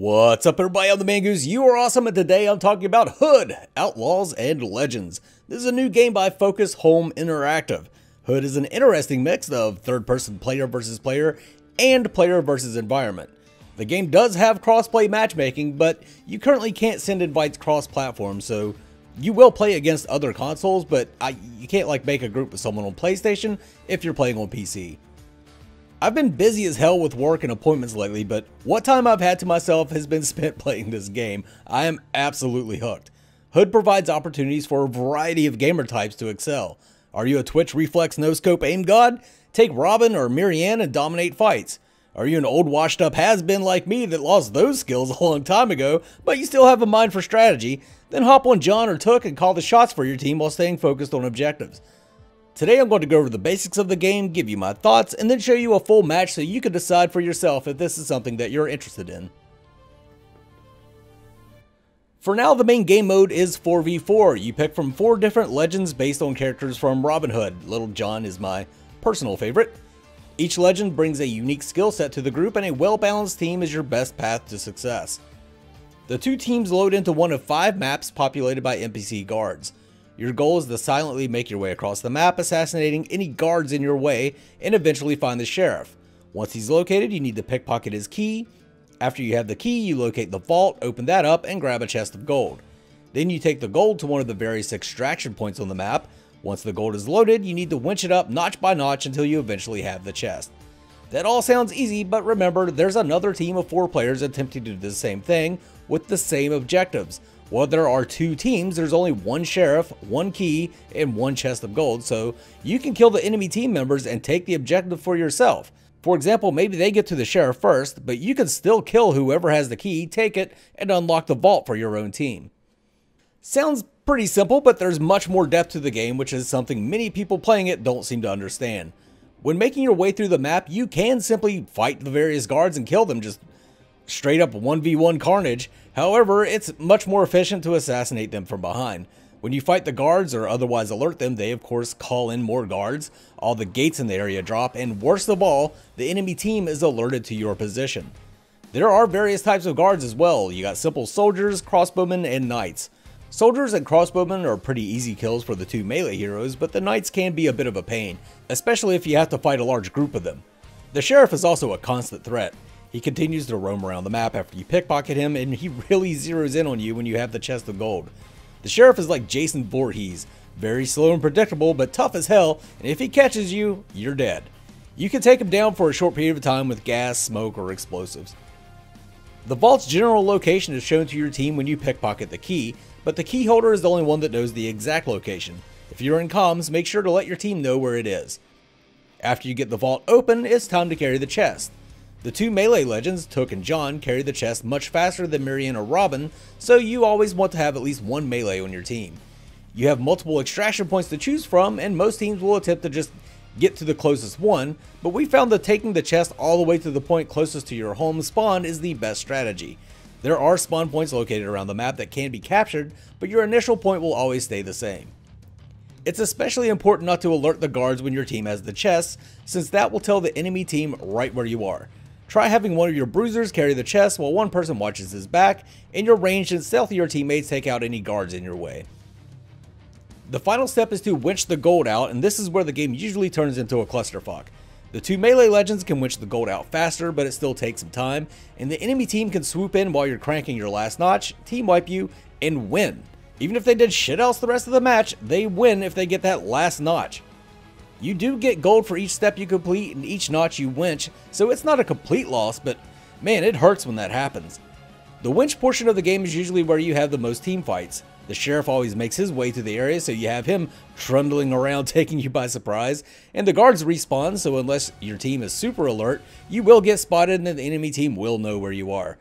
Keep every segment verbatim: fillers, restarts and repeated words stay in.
What's up, everybody? I'm the Man Goose. You are awesome, and today I'm talking about Hood: Outlaws and Legends. This is a new game by Focus Home Interactive. Hood is an interesting mix of third-person player versus player and player versus environment. The game does have cross-play matchmaking, but you currently can't send invites cross-platform, so you will play against other consoles, but I, you can't like make a group with someone on PlayStation if you're playing on P C. I've been busy as hell with work and appointments lately, but what time I've had to myself has been spent playing this game. I am absolutely hooked. Hood provides opportunities for a variety of gamer types to excel. Are you a Twitch reflex no-scope aim god? Take Robin or Marianne and dominate fights. Are you an old washed up has-been like me that lost those skills a long time ago, but you still have a mind for strategy? Then hop on John or Took and call the shots for your team while staying focused on objectives. Today I'm going to go over the basics of the game, give you my thoughts, and then show you a full match so you can decide for yourself if this is something that you're interested in. For now, the main game mode is four v four. You pick from four different legends based on characters from Robin Hood. Little John is my personal favorite. Each legend brings a unique skill set to the group, and a well-balanced team is your best path to success. The two teams load into one of five maps populated by N P C guards. Your goal is to silently make your way across the map, assassinating any guards in your way, and eventually find the sheriff. Once he's located, you need to pickpocket his key. After you have the key, you locate the vault, open that up, and grab a chest of gold. Then you take the gold to one of the various extraction points on the map. Once the gold is loaded, you need to winch it up notch by notch until you eventually have the chest. That all sounds easy, but remember, there's another team of four players attempting to do the same thing with the same objectives. Well, there are two teams, there's only one sheriff, one key, and one chest of gold, so you can kill the enemy team members and take the objective for yourself. For example, maybe they get to the sheriff first, but you can still kill whoever has the key, take it, and unlock the vault for your own team. Sounds pretty simple, but there's much more depth to the game, which is something many people playing it don't seem to understand. When making your way through the map, you can simply fight the various guards and kill them, just straight up one v one carnage. However, it's much more efficient to assassinate them from behind. When you fight the guards or otherwise alert them, they of course call in more guards, all the gates in the area drop, and worst of all, the enemy team is alerted to your position. There are various types of guards as well. You got simple soldiers, crossbowmen, and knights. Soldiers and crossbowmen are pretty easy kills for the two melee heroes, but the knights can be a bit of a pain, especially if you have to fight a large group of them. The sheriff is also a constant threat. He continues to roam around the map after you pickpocket him, and he really zeroes in on you when you have the chest of gold. The sheriff is like Jason Voorhees, very slow and predictable, but tough as hell, and if he catches you, you're dead. You can take him down for a short period of time with gas, smoke, or explosives. The vault's general location is shown to your team when you pickpocket the key, but the key holder is the only one that knows the exact location. If you're in comms, make sure to let your team know where it is. After you get the vault open, it's time to carry the chest. The two melee legends, Took and John, carry the chest much faster than Marianne or Robin, so you always want to have at least one melee on your team. You have multiple extraction points to choose from, and most teams will attempt to just get to the closest one, but we found that taking the chest all the way to the point closest to your home spawn is the best strategy. There are spawn points located around the map that can be captured, but your initial point will always stay the same. It's especially important not to alert the guards when your team has the chest, since that will tell the enemy team right where you are. Try having one of your bruisers carry the chest while one person watches his back, and your ranged and stealthier teammates take out any guards in your way. The final step is to winch the gold out, and this is where the game usually turns into a clusterfuck. The two melee legends can winch the gold out faster, but it still takes some time, and the enemy team can swoop in while you're cranking your last notch, team wipe you, and win. Even if they did shit else the rest of the match, they win if they get that last notch. You do get gold for each step you complete and each notch you winch, so it's not a complete loss, but man, it hurts when that happens. The winch portion of the game is usually where you have the most team fights. The sheriff always makes his way to the area, so you have him trundling around taking you by surprise, and the guards respawn, so unless your team is super alert, you will get spotted and the enemy team will know where you are.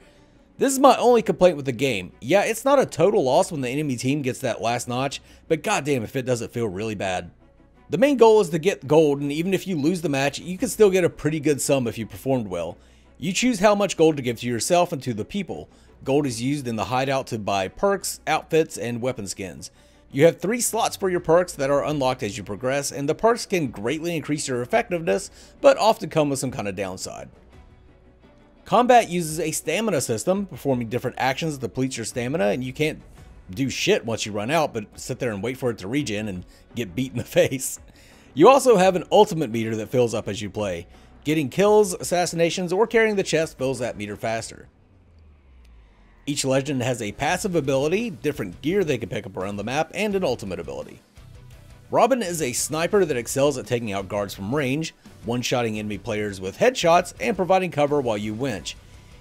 This is my only complaint with the game. Yeah, it's not a total loss when the enemy team gets that last notch, but goddamn if it doesn't feel really bad. The main goal is to get gold, and even if you lose the match, you can still get a pretty good sum if you performed well. You choose how much gold to give to yourself and to the people. Gold is used in the hideout to buy perks, outfits, and weapon skins. You have three slots for your perks that are unlocked as you progress, and the perks can greatly increase your effectiveness, but often come with some kind of downside. Combat uses a stamina system, performing different actions that depletes your stamina, and you can't do shit once you run out, but sit there and wait for it to regen and get beat in the face. You also have an ultimate meter that fills up as you play. Getting kills, assassinations, or carrying the chest fills that meter faster. Each legend has a passive ability, different gear they can pick up around the map, and an ultimate ability. Robin is a sniper that excels at taking out guards from range, one-shotting enemy players with headshots, and providing cover while you winch.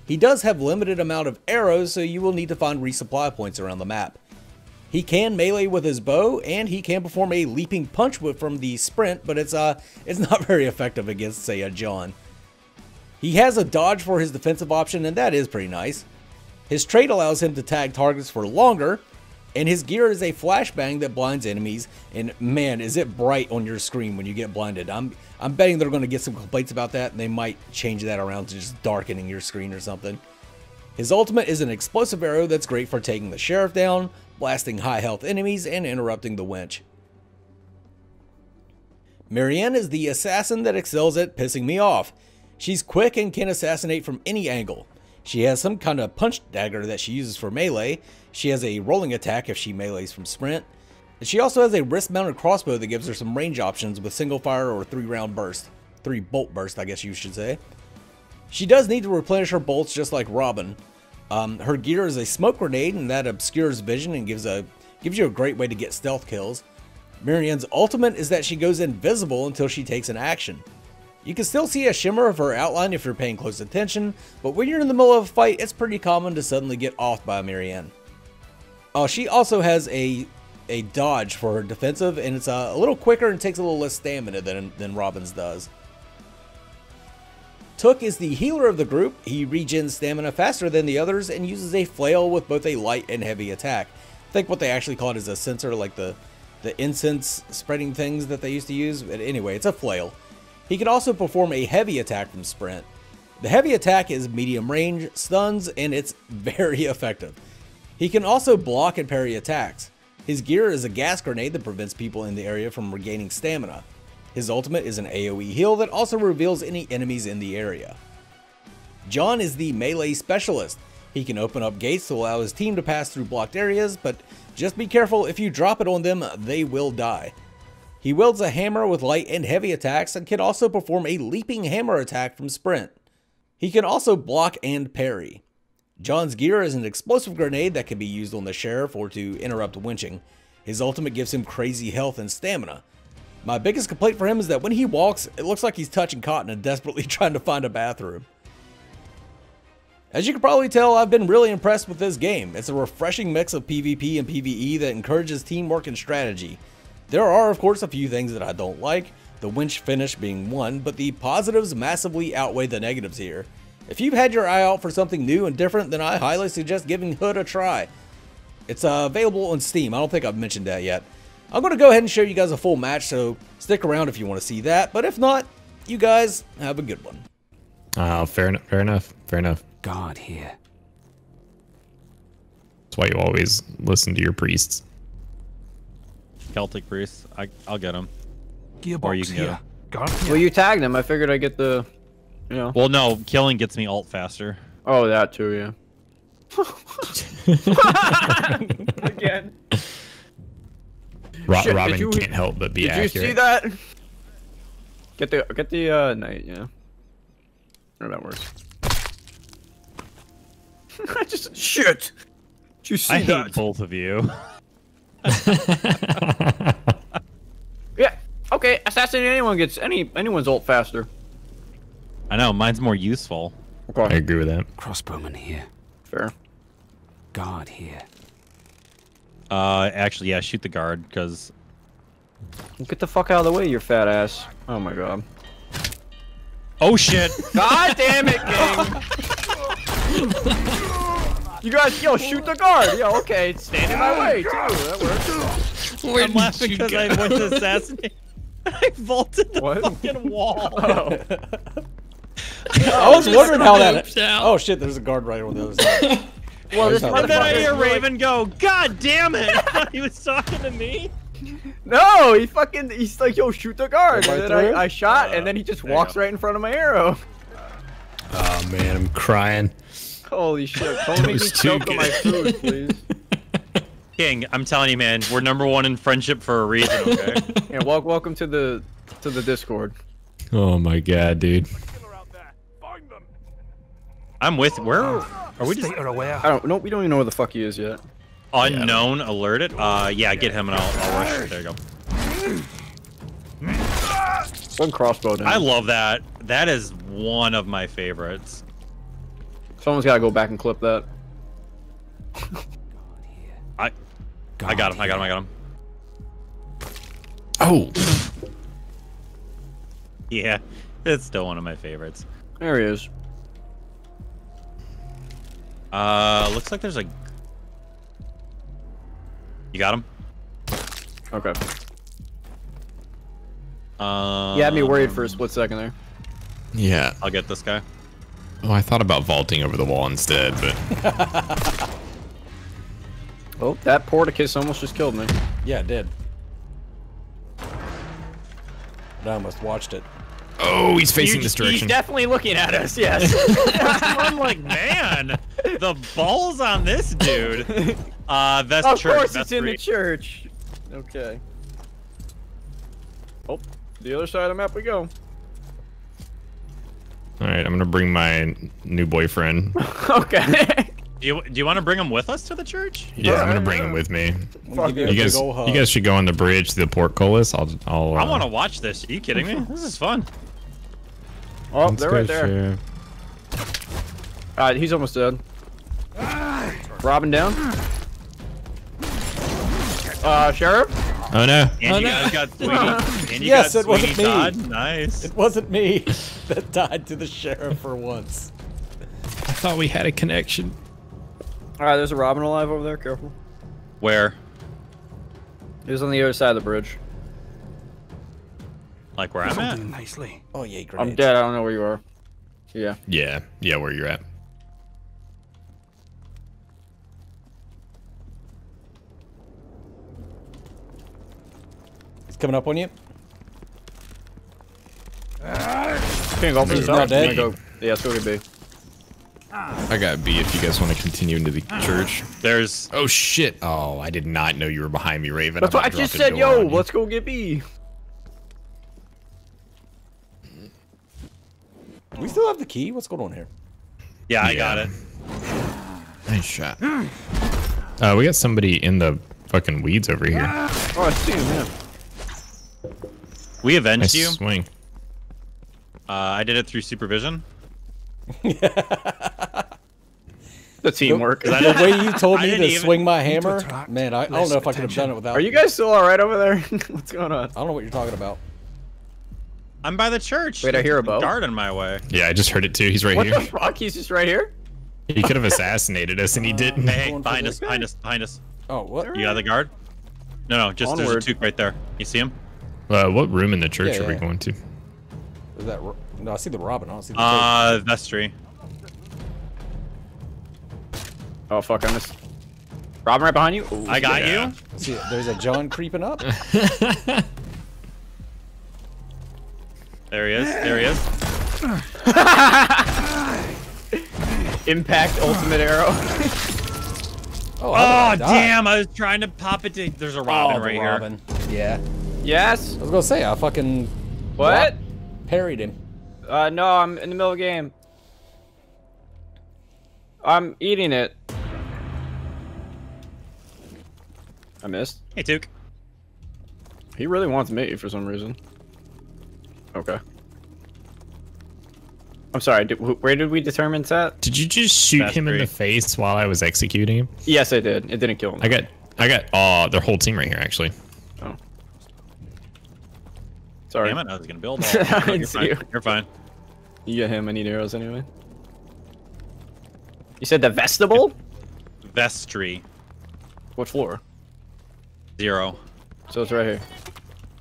He does have limited amount of arrows, so you will need to find resupply points around the map. He can melee with his bow, and he can perform a leaping punch from the sprint, but it's uh, it's not very effective against, say, a John. He has a dodge for his defensive option, and that is pretty nice. His trait allows him to tag targets for longer, and his gear is a flashbang that blinds enemies, and man, is it bright on your screen when you get blinded. I'm I'm betting they're going to get some complaints about that, and they might change that around to just darkening your screen or something. His ultimate is an explosive arrow that's great for taking the sheriff down, blasting high health enemies, and interrupting the winch. Marianne is the assassin that excels at pissing me off. She's quick and can assassinate from any angle. She has some kind of punch dagger that she uses for melee. She has a rolling attack if she melees from sprint. And she also has a wrist-mounted crossbow that gives her some range options with single fire or three-round burst. Three-bolt burst, I guess you should say. She does need to replenish her bolts just like Robin. Um, her gear is a smoke grenade, and that obscures vision and gives a gives you a great way to get stealth kills. Marianne's ultimate is that she goes invisible until she takes an action. You can still see a shimmer of her outline if you're paying close attention, but when you're in the middle of a fight, it's pretty common to suddenly get off by Marianne. Oh, she also has a a dodge for her defensive, and it's a, a little quicker and takes a little less stamina than, than Robin's does. Took is the healer of the group. He regens stamina faster than the others and uses a flail with both a light and heavy attack. I think what they actually call it is a censer, like the, the incense spreading things that they used to use, but anyway, it's a flail. He can also perform a heavy attack from sprint. The heavy attack is medium range, stuns, and it's very effective. He can also block and parry attacks. His gear is a gas grenade that prevents people in the area from regaining stamina. His ultimate is an AoE heal that also reveals any enemies in the area. John is the melee specialist. He can open up gates to allow his team to pass through blocked areas, but just be careful, if you drop it on them, they will die. He wields a hammer with light and heavy attacks and can also perform a leaping hammer attack from sprint. He can also block and parry. John's gear is an explosive grenade that can be used on the sheriff or to interrupt winching. His ultimate gives him crazy health and stamina. My biggest complaint for him is that when he walks, it looks like he's touching cotton and desperately trying to find a bathroom. As you can probably tell, I've been really impressed with this game. It's a refreshing mix of PvP and PvE that encourages teamwork and strategy. There are, of course, a few things that I don't like, the winch finish being one, but the positives massively outweigh the negatives here. If you've had your eye out for something new and different, then I highly suggest giving Hood a try. It's uh, available on Steam. I don't think I've mentioned that yet. I'm going to go ahead and show you guys a full match, so stick around if you want to see that, but if not, you guys have a good one. Uh, fair enough, fair enough, fair enough. God here. That's why you always listen to your priests. Celtic priest, I, I'll get him. Gearbox or you can get him. Well, you tagged him. I figured I get the, you know. Well, no, killing gets me alt faster. Oh, that too, yeah. Again. Ro Shit, Robin you, can't help but be did accurate. Did you see that? Get the get the uh, knight, yeah. Or that works. I just shit. Did you see I that? I hate both of you. Yeah. Okay. Assassinating anyone gets any anyone's ult faster. I know. Mine's more useful. Okay. I agree with that. Crossbowman here. Fair. Guard here. Uh, actually, yeah. Shoot the guard, cause. Get the fuck out of the way, you fat ass. Oh my god. Oh shit. God damn it, King. You guys, yo, shoot the guard. Yo, okay, stand in my way too. That works. Where I'm laughing because go? I went to assassinate. I vaulted the what? fucking wall. Oh. I was wondering how that. Out. Oh shit, there's a guard right on the other side. Well, this and then I hear Raven go, "God damn it!" He was talking to me. No, he fucking. He's like, "Yo, shoot the guard." Right and then I, I shot, uh, and then he just walks right in front of my arrow. Oh man, I'm crying. Holy shit! Don't make me choke on my food, please. King, I'm telling you, man, we're number one in friendship for a reason. Okay. Yeah, well, welcome to the to the Discord. Oh my god, dude. I'm with. Where are we? Just I don't. No, we don't even know where the fuck he is yet. Unknown yeah. alerted. Uh, yeah, get him and I'll, I'll rush. There you go. One crossbow down. I love that. That is one of my favorites. Someone's gotta go back and clip that. I, I got him. I got him. I got him. Oh. Yeah, it's still one of my favorites. There he is. Uh, looks like there's a. You got him? Okay. Um, you had me worried for a split second there. Yeah. I'll get this guy. Oh, I thought about vaulting over the wall instead, but. Oh, that portcullis almost just killed me. Yeah, it did. I almost watched it. Oh, he's facing this direction. He's definitely looking at us, yes. I'm like, man, the balls on this dude. Uh, that's of church. Of course that's it's free. In the church. Okay. Oh, the other side of the map we go. All right, I'm going to bring my new boyfriend. Okay. Do you, do you want to bring him with us to the church? Yeah, yeah I'm going to bring him with me. You, you, guys, you guys should go on the bridge to the portcullis. I'll, I'll, uh... I want to watch this. Are you kidding me? This is fun. Oh, Let's they're right there. Share. All right, he's almost dead. Robin down. Uh, Sheriff? Oh, no. And oh, you no. guys got Sweeney. And you yes, got it wasn't me. Todd. Nice. It wasn't me that died to the Sheriff for once. I thought we had a connection. Alright, there's a Robin alive over there, careful. Where? He was on the other side of the bridge. Like where I'm at? Nicely. Oh yeah, great. I'm dead, I don't know where you are. Yeah. Yeah, yeah, where you're at. He's coming up on you. Can't go for this out. Go. Yeah, it's gonna be. I got B if you guys want to continue into the church. There's... Oh, shit. Oh, I did not know you were behind me, Raven. That's what I just said, yo, let's go get B. Do we still have the key? What's going on here? Yeah, I yeah. got it. Nice shot. Uh, we got somebody in the fucking weeds over here. Oh, I see him, yeah. We avenged you. Nice swing. Uh, I did it through supervision. The teamwork. The, the way you told me to swing my hammer, man, I, I don't know if I could have done it without. Are you guys still all right over there? What's going on? I don't know what you're talking about. I'm by the church. Wait, I hear a bow. Dart in my way. Yeah, I just heard it too. He's right what here. What the fuck? He's just right here. He could have assassinated us, and he didn't. Uh, hey, behind us, behind us, behind us. Oh, what? You got the guard? No, no, just Onward. There's a Took right there. You see him? Uh, what room in the church yeah, yeah, are we yeah. going to? Is that? No, I see the Robin. I don't see the Uh, face. Vestry. Oh, fuck, I missed. Robin right behind you. Ooh, I got yeah. you. See, there's a John creeping up. There he is. There he is. Impact ultimate arrow. Oh, oh damn. I was trying to pop it to. There's a Robin oh, right Robin. here. Yeah. Yes. I was going to say, I fucking. What? Rob parried him. Uh, no, I'm in the middle of the game. I'm eating it. I missed. Hey, Took. He really wants me for some reason. Okay. I'm sorry, did, where did we determine that? Did you just shoot That's him great. in the face while I was executing him? Yes, I did. It didn't kill him. I got, I got, oh, their whole team right here, actually. Oh. Sorry. Damn it, I was gonna build all I didn't You're, see fine. You. You're fine. You get him, I need arrows anyway. You said the vestibule? Vestry. What floor? Zero. So it's right here.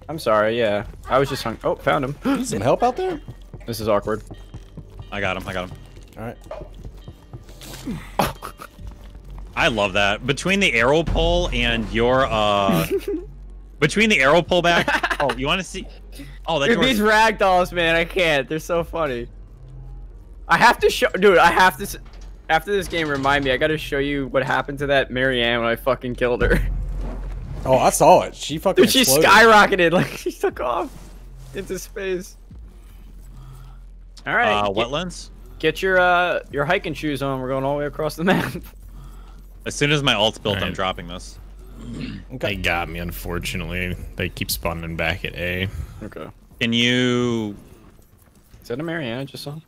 I'm sorry, yeah. I was just hung. Oh, found him. Some help out there? This is awkward. I got him, I got him. Alright. I love that. Between the arrow pull and your, uh... Between the arrow pullback. Oh, you want to see? Oh, that's these ragdolls, man. I can't. They're so funny. I have to show, dude. I have to. After this game, remind me. I gotta show you what happened to that Marianne when I fucking killed her. Oh, I saw it. She fucking. Dude, she exploded. Skyrocketed. Like she took off into space. All right. Uh, wetlands. Get your uh your hiking shoes on. We're going all the way across the map. As soon as my ult's built, right. I'm dropping this. Okay. They got me, unfortunately. They keep spawning back at A. Okay. Can you? Is that a Marianne I just saw?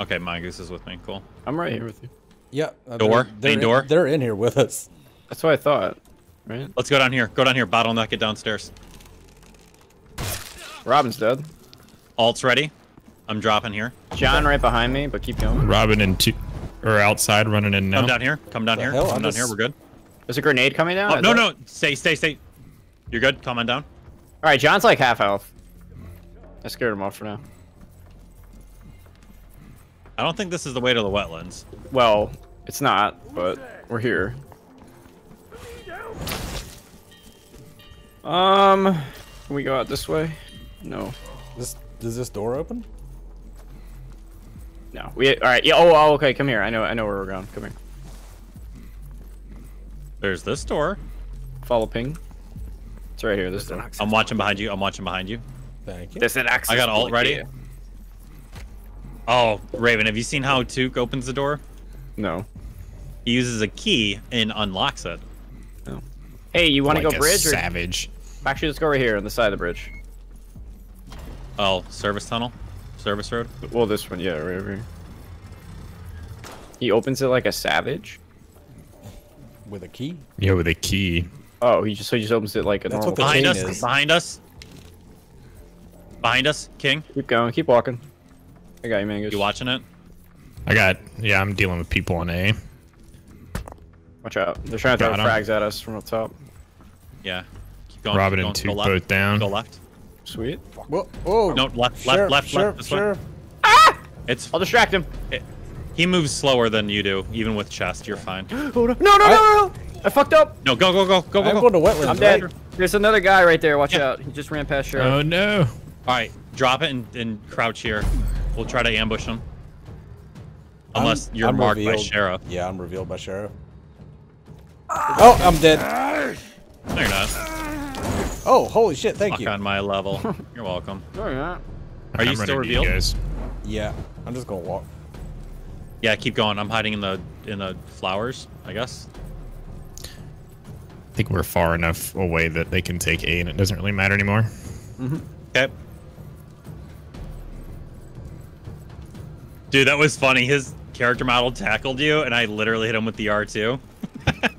Okay, Mongoose is with me. Cool. I'm right here with you. Yeah. Uh, door. They're, they're in, door. They're in here with us. That's what I thought. Right. Let's go down here. Go down here. Bottleneck it downstairs. Robin's dead. Alt's ready. I'm dropping here. John right behind me, but keep going. Robin and two or outside running in now. Come down here. Come down here. Hell? Come I'm down just... here. We're good. There's a grenade coming down. Oh, no, that... no. Stay, stay, stay. You're good. Come on down. All right. John's like half health. I scared him off for now. I don't think this is the way to the wetlands. Well, it's not, but we're here. Um, can we go out this way? No. This does this door open? No. We all right. Yeah. Oh, oh. Okay. Come here. I know. I know where we're going. Come here. There's this door. Follow ping. It's right here. This door. I'm watching behind you. I'm watching behind you. Thank you. There's an access. I got alt ready. Here. Oh, Raven, have you seen how Took opens the door? No. He uses a key and unlocks it. Oh. Hey, you want to like go bridge? Or... Savage. Actually, let's go over here on the side of the bridge. Oh, service tunnel? Service road? Well, this one, yeah, right over here. He opens it like a savage? With a key? Yeah, with a key. Oh, he just, so he just opens it like a That's normal Behind us, is. behind us. Behind us, King. Keep going, keep walking. I got you, Mangus. You watching it? I got, yeah, I'm dealing with people on A. Watch out. They're trying to throw frags at us from up top. Yeah. Keep going. Robin and Took both down. Go left. Sweet. Whoa, whoa. No, left, left, left, left. Sure. Ah! It's, I'll distract him. It, he moves slower than you do, even with chest. You're fine. No, no, no, no, no. I fucked up. No, go, go, go, go, go. I'm going to wetlands. I'm dead. There's another guy right there. Watch out. He just ran past Sheriff. Oh, no. All right. Drop it and, and crouch here. We'll try to ambush him. Unless I'm, you're I'm marked revealed. by Sheriff. Yeah, I'm revealed by Sheriff. Oh, I'm dead. No, you're not. Oh, holy shit, thank Fuck you. on my level. You're welcome. No, you're not. Are I'm you still revealed? You guys. Yeah, I'm just going to walk. Yeah, keep going. I'm hiding in the in the flowers, I guess. I think we're far enough away that they can take A and it doesn't really matter anymore. Mm-hmm. Okay. Dude, that was funny. His character model tackled you, and I literally hit him with the R two.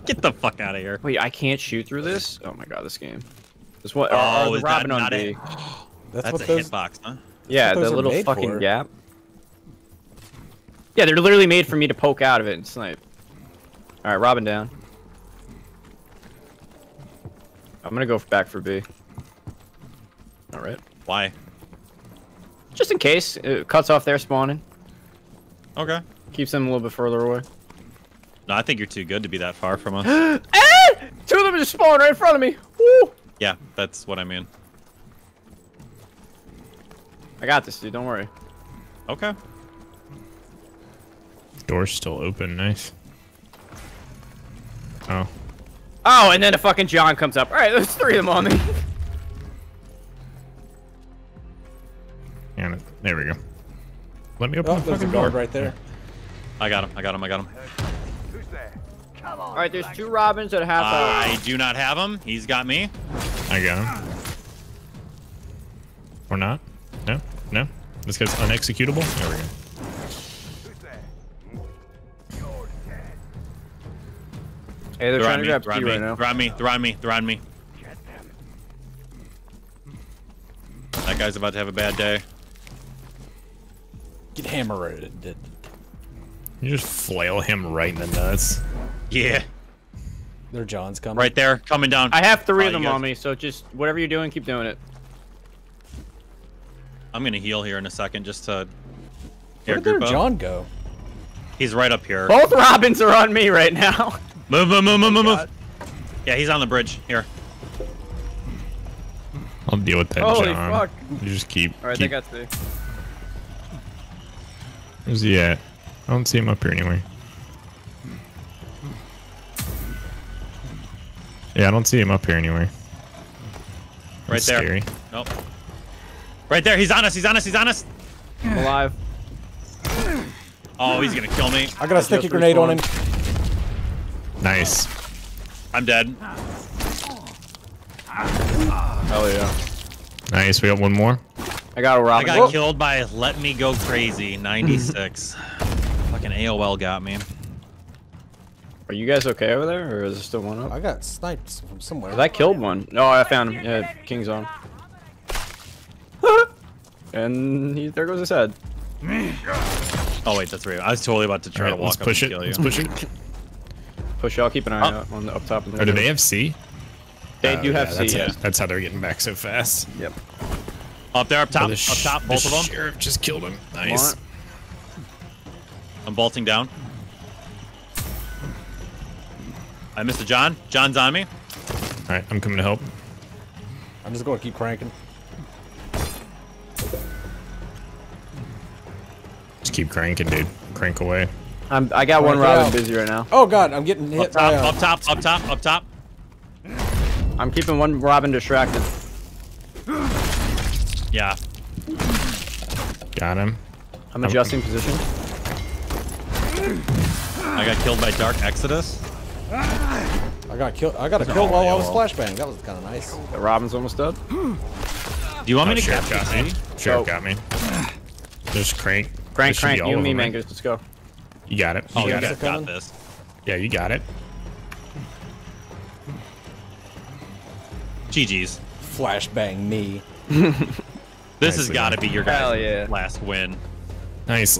Get the fuck out of here. Wait, I can't shoot through this? Oh my god, this game. This what? Oh, is Robin that on not B. A... That's, That's what a those... hitbox, huh? Yeah, the little fucking for. gap. Yeah, they're literally made for me to poke out of it and snipe. All right, Robin down. I'm gonna go back for B. All right. Why? Just in case. It cuts off their spawning. Okay. Keeps them a little bit further away. No, I think you're too good to be that far from us. Hey! Two of them just spawned right in front of me. Woo! Yeah, that's what I mean. I got this, dude. Don't worry. Okay. Door's still open. Nice. Oh. Oh, and then a fucking John comes up. All right, there's three of them on me. Damn it. There we go. Let me open oh, the fucking door right there. I got him. I got him. I got him. Who's there? Come on. All right, there's two Robins at half. I do not have him. He's got me. I got him. Or not? No. No. This guy's unexecutable. There we go. Who's there? You're dead. Hey, they're, they're trying to grab you right now. They're on me. They're on me. They're on me. Get them. That guy's about to have a bad day. Get hammered. You just flail him right in the nuts. Yeah. There, John's coming. Right there, coming down. I have three oh, of them on me, so just whatever you're doing, keep doing it. I'm gonna heal here in a second, just to. Where did there John go? He's right up here. Both Robins are on me right now. Move, move, move, move, move, move. Yeah, he's on the bridge here. I'll deal with that, Holy John. Fuck. You just keep. All right, keep... they got three. Where's he at? I don't see him up here anyway. Yeah, I don't see him up here anyway. That's right there. Scary. Nope. Right there. He's on us. He's on us. He's on us. I'm alive. Oh, he's gonna kill me. I got a sticky grenade on him. Nice. I'm dead. Hell yeah. Nice. We got one more. I got a Robin. I got Whoa. killed by Let Me Go Crazy ninety-six. Fucking A O L got me. Are you guys okay over there, or is there still one up? I got sniped from somewhere. I killed one. No, I found him. Yeah, King's on. And he, there goes his head. Oh wait, that's right. I was totally about to try right, to walk up push and it. kill you. Let's push it. Push it. I'll keep an eye out oh. on the up top. Of the oh, do they have C? They uh, do have yeah, C. That's, yeah. how, that's how they're getting back so fast. Yep. Up there, up top, oh, the up top, both the of them. Sheriff just killed him. Nice. I'm bolting down. I missed a John. John's on me. Alright, I'm coming to help. I'm just going to keep cranking. Just keep cranking, dude. Crank away. I'm, I got one Robin busy right now. Oh god, I'm getting hit. Up top, up top, up top, up top. I'm keeping one Robin distracted. Yeah. Got him. I'm adjusting I'm... position. I got killed by Dark Exodus. I got killed. I got a kill while I was flashbang. That was kind of nice. The Robin's almost dead. Do you want oh, me to Sheriff got me. Sheriff got me. Just crank. Crank, crank. You and me, Mangus. Let's go. You got it. Oh, you got, got, it. got this. Yeah, you got it. G G's. Flashbang me. This nice has got to be your guys' yeah. last win. Nice.